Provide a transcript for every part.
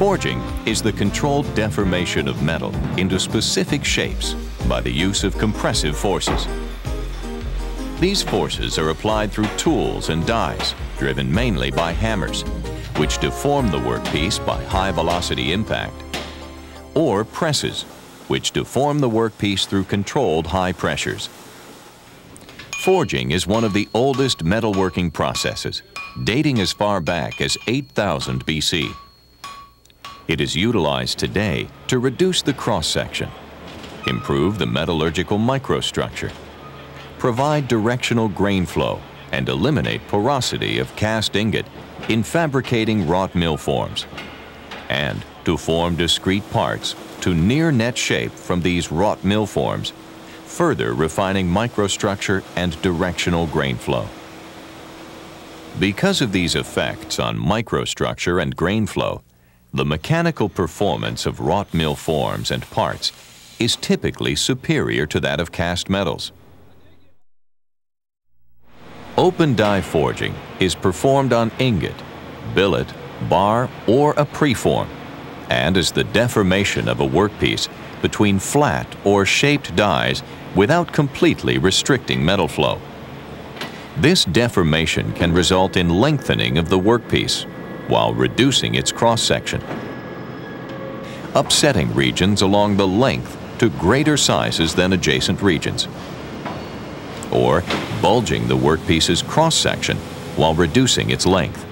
Forging is the controlled deformation of metal into specific shapes by the use of compressive forces. These forces are applied through tools and dies, driven mainly by hammers, which deform the workpiece by high velocity impact, or presses, which deform the workpiece through controlled high pressures. Forging is one of the oldest metalworking processes, dating as far back as 8000 BC. It is utilized today to reduce the cross-section, improve the metallurgical microstructure, provide directional grain flow, and eliminate porosity of cast ingot in fabricating wrought mill forms, and to form discrete parts to near net shape from these wrought mill forms, further refining microstructure and directional grain flow. Because of these effects on microstructure and grain flow, the mechanical performance of wrought mill forms and parts is typically superior to that of cast metals. Open die forging is performed on ingot, billet, bar, or a preform, and is the deformation of a workpiece between flat or shaped dies without completely restricting metal flow. This deformation can result in lengthening of the workpiece while reducing its cross-section, upsetting regions along the length to greater sizes than adjacent regions, or bulging the workpiece's cross-section while reducing its length.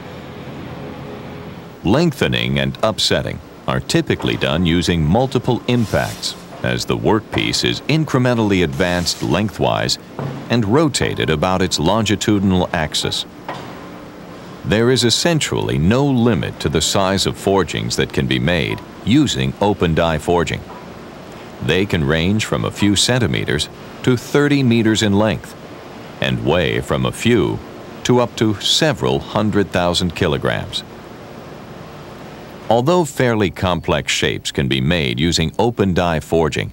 Lengthening and upsetting are typically done using multiple impacts, as the workpiece is incrementally advanced lengthwise and rotated about its longitudinal axis. There is essentially no limit to the size of forgings that can be made using open die forging. They can range from a few centimeters to 30 meters in length, and weigh from a few to up to several 100,000 kilograms. Although fairly complex shapes can be made using open die forging,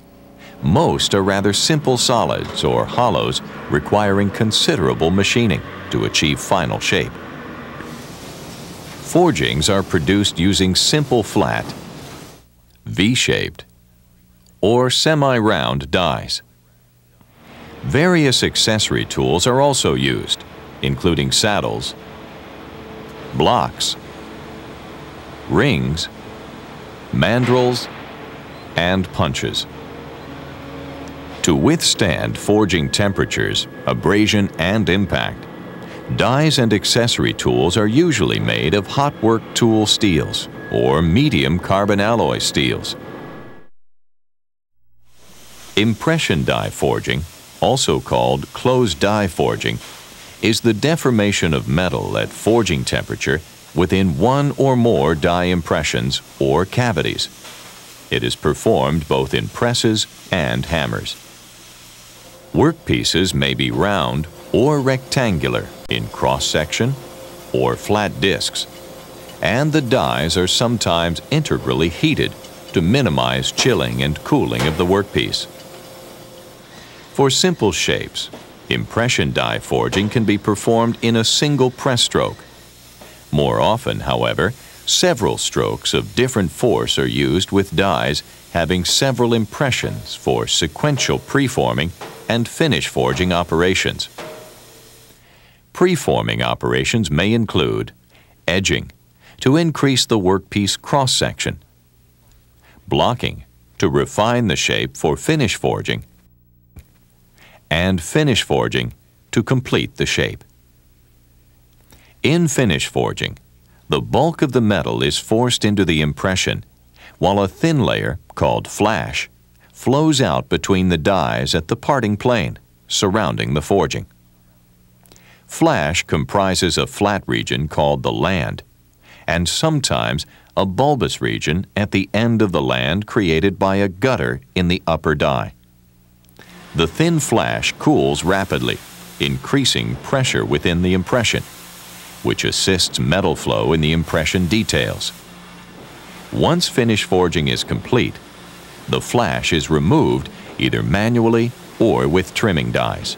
most are rather simple solids or hollows requiring considerable machining to achieve final shape. Forgings are produced using simple flat, V-shaped, or semi-round dies. Various accessory tools are also used, including saddles, blocks, rings, mandrels, and punches. To withstand forging temperatures, abrasion, and impact, dies and accessory tools are usually made of hot work tool steels or medium carbon alloy steels. Impression die forging, also called closed die forging, is the deformation of metal at forging temperature within one or more die impressions or cavities. It is performed both in presses and hammers. Workpieces may be round or rectangular in cross-section or flat discs, and the dies are sometimes integrally heated to minimize chilling and cooling of the workpiece. For simple shapes, impression die forging can be performed in a single press stroke. More often, however, several strokes of different force are used with dies having several impressions for sequential preforming and finish forging operations. Preforming operations may include edging, to increase the workpiece cross-section, blocking, to refine the shape for finish forging, and finish forging to complete the shape. In finish forging, the bulk of the metal is forced into the impression, while a thin layer, called flash, flows out between the dies at the parting plane, surrounding the forging. Flash comprises a flat region called the land, and sometimes a bulbous region at the end of the land created by a gutter in the upper die. The thin flash cools rapidly, increasing pressure within the impression, which assists metal flow in the impression details. Once finish forging is complete, the flash is removed either manually or with trimming dies.